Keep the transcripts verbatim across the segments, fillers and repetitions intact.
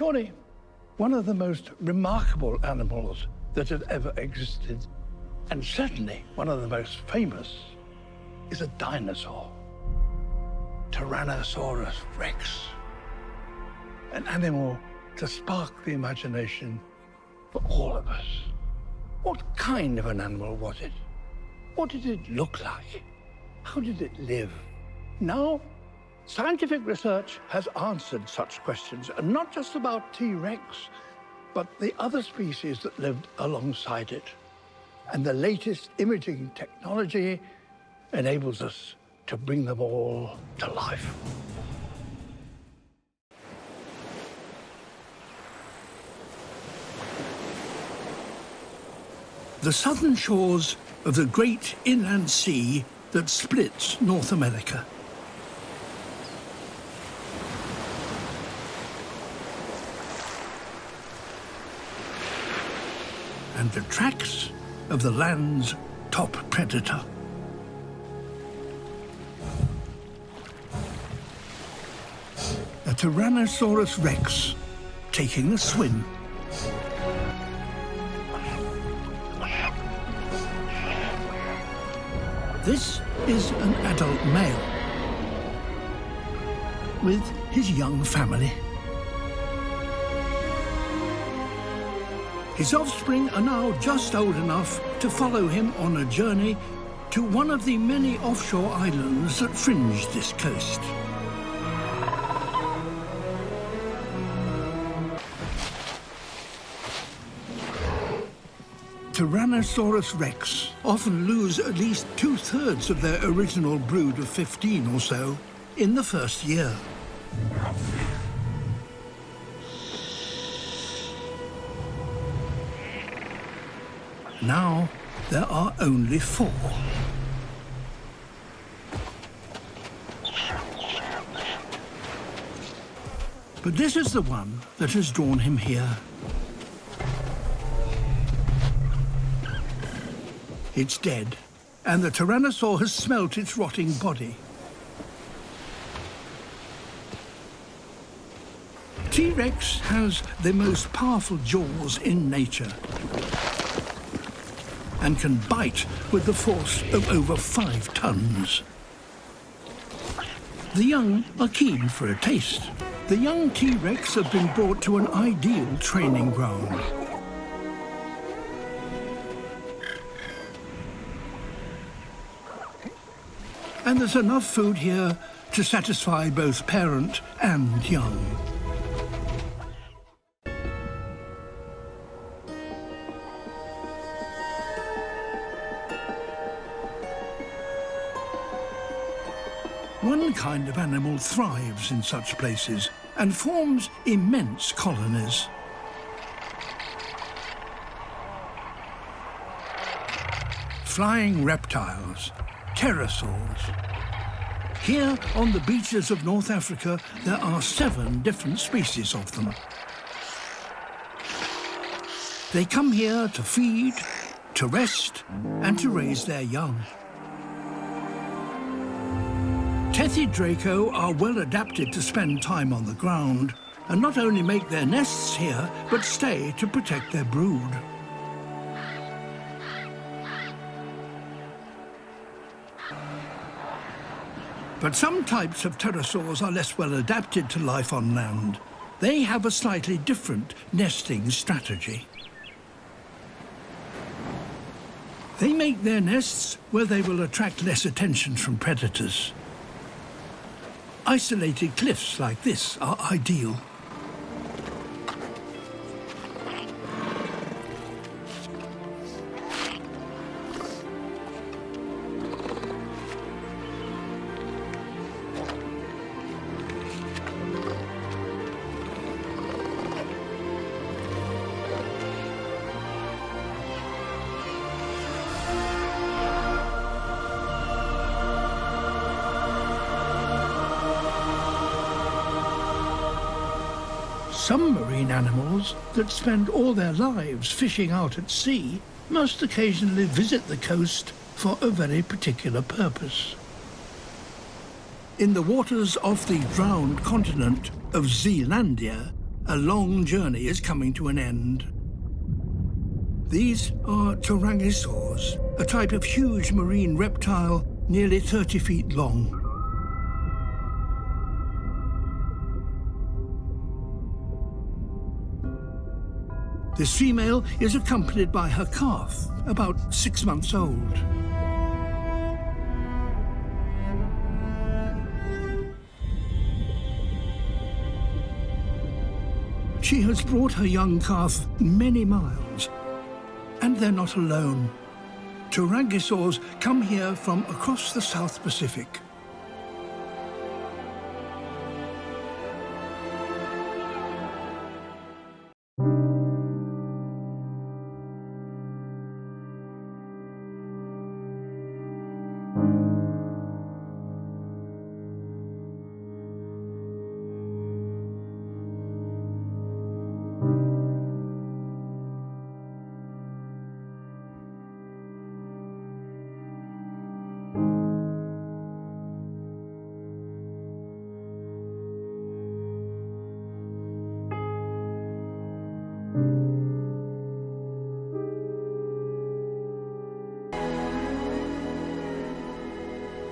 Surely one of the most remarkable animals that had ever existed, and certainly one of the most famous, is a dinosaur. Tyrannosaurus rex. An animal to spark the imagination for all of us. What kind of an animal was it? What did it look like? How did it live? Now, scientific research has answered such questions, and not just about T-Rex, but the other species that lived alongside it. And the latest imaging technology enables us to bring them all to life. The southern shores of the great inland sea that splits North America. And the tracks of the land's top predator. A Tyrannosaurus rex taking a swim. This is an adult male with his young family. His offspring are now just old enough to follow him on a journey to one of the many offshore islands that fringe this coast. Tyrannosaurus rex often lose at least two-thirds of their original brood of fifteen or so in the first year. Now there are only four. But this is the one that has drawn him here. It's dead, and the tyrannosaur has smelt its rotting body. T-Rex has the most powerful jaws in nature and can bite with the force of over five tons. The young are keen for a taste. The young T-Rex have been brought to an ideal training ground. And there's enough food here to satisfy both parent and young. One kind of animal thrives in such places and forms immense colonies. Flying reptiles. Pterosaurs. Here, on the beaches of North Africa, there are seven different species of them. They come here to feed, to rest, and to raise their young. Tethydraco are well adapted to spend time on the ground, and not only make their nests here, but stay to protect their brood. But some types of pterosaurs are less well adapted to life on land. They have a slightly different nesting strategy. They make their nests where they will attract less attention from predators. Isolated cliffs like this are ideal. Some marine animals that spend all their lives fishing out at sea must occasionally visit the coast for a very particular purpose. In the waters off the drowned continent of Zealandia, a long journey is coming to an end. These are Tuarangisaurs, a type of huge marine reptile nearly thirty feet long. This female is accompanied by her calf, about six months old. She has brought her young calf many miles, and they're not alone. Tuarangisaurs come here from across the South Pacific.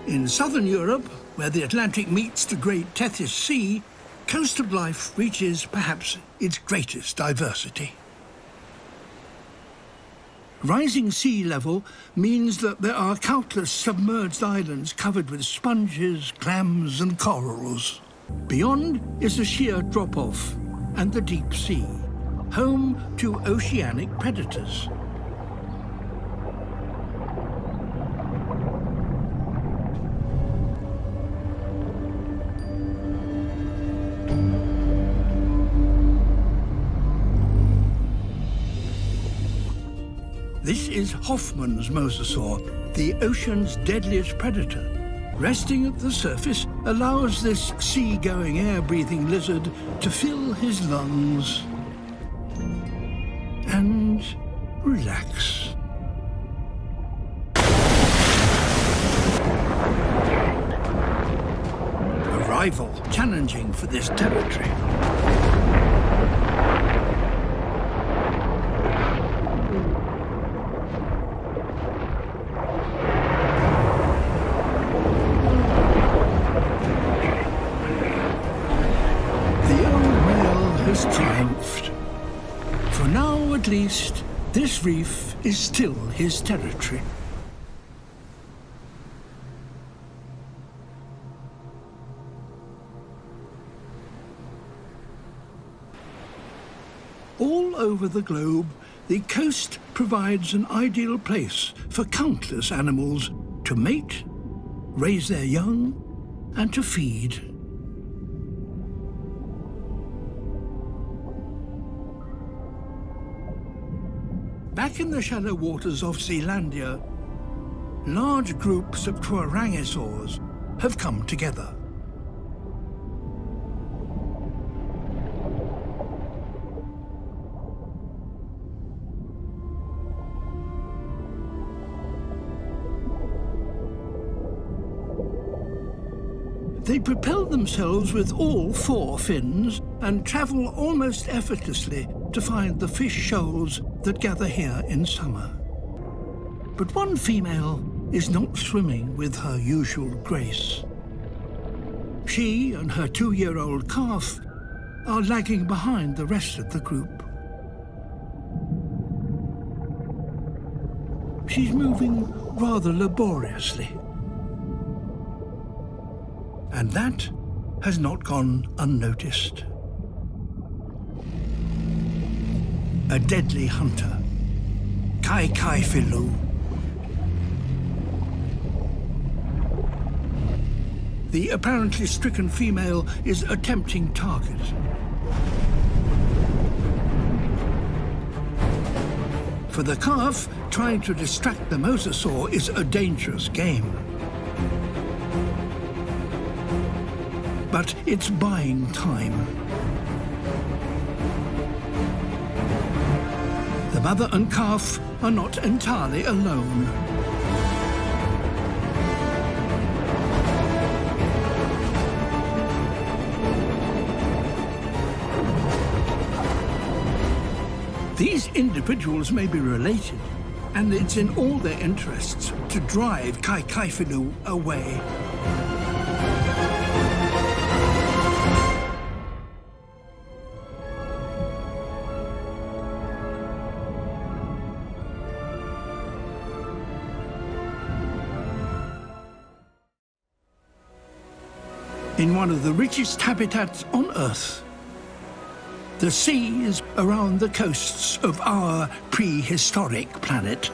In southern Europe, where the Atlantic meets the Great Tethys Sea, coastal life reaches perhaps its greatest diversity. Rising sea level means that there are countless submerged islands covered with sponges, clams and corals. Beyond is the sheer drop-off and the deep sea, home to oceanic predators. This is Hoffman's Mosasaur, the ocean's deadliest predator. Resting at the surface allows this sea-going, air-breathing lizard to fill his lungs and relax. A rival challenging for this territory. At least, this reef is still his territory. All over the globe, the coast provides an ideal place for countless animals to mate, raise their young, and to feed. Back in the shallow waters of Zealandia, large groups of Tuarangisaurs have come together. They propel themselves with all four fins and travel almost effortlessly to find the fish shoals that gather here in summer. But one female is not swimming with her usual grace. She and her two-year-old calf are lagging behind the rest of the group. She's moving rather laboriously. And that has not gone unnoticed. A deadly hunter, Kaikaifilu. The apparently stricken female is a tempting target. For the calf, trying to distract the mosasaur is a dangerous game. But it's buying time. The mother and calf are not entirely alone. These individuals may be related, and it's in all their interests to drive Kaikaifilu away. In one of the richest habitats on Earth, the seas around the coasts of our prehistoric planet.